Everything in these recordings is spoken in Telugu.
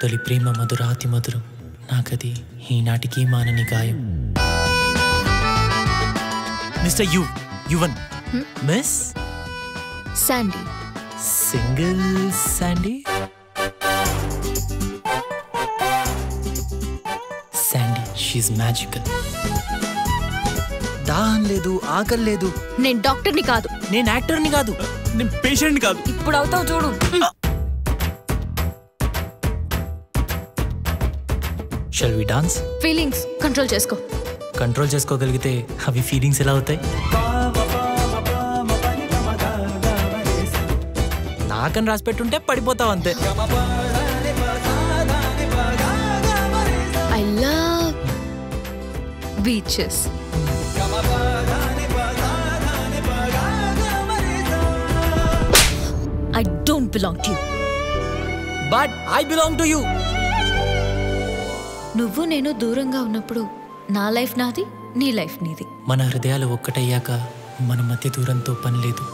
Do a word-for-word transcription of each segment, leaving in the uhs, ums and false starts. తొలి ప్రేమ మధురాతి మధురం, నాకది ఈనాటికి మానని గాయం. Mister you Yuvan, miss Sandy, single Sandy. Sandy, she is magical. దాహం లేదు, ఆకలి లేదు. నేను డాక్టర్ని కాదు, నేను యాక్టర్ని కాదు, నేను పేషెంట్ కాదు. ఇప్పుడు అవుతావు చూడు. Shall we dance? Feelings control chesko. Control cheskogaligite avi feelings ela avutayi. Naakan raas pettunte padipothav ante. I love beaches. I don't belong to you, but I belong to you. నువ్వు నేను దూరంగా ఉన్నప్పుడు నా లైఫ్ నాది, నీ లైఫ్ నీది. మన హృదయాలు ఒక్కటయ్యాక మన మధ్య దూరంతో పని లేదు.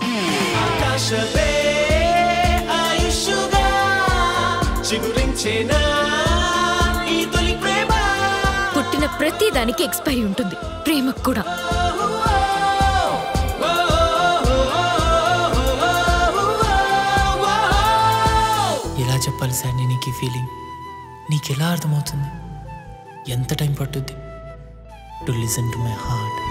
పుట్టిన ప్రతి దానికి ఎక్స్పైరీ ఉంటుంది, ప్రేమకు కూడా. ఎలా చెప్పాలి సార్ నేను నీకు ఈ ఫీలింగ్? నీకెలా అర్థమవుతుంది? ఎంత టైం పట్టుద్ది? To listen to my heart.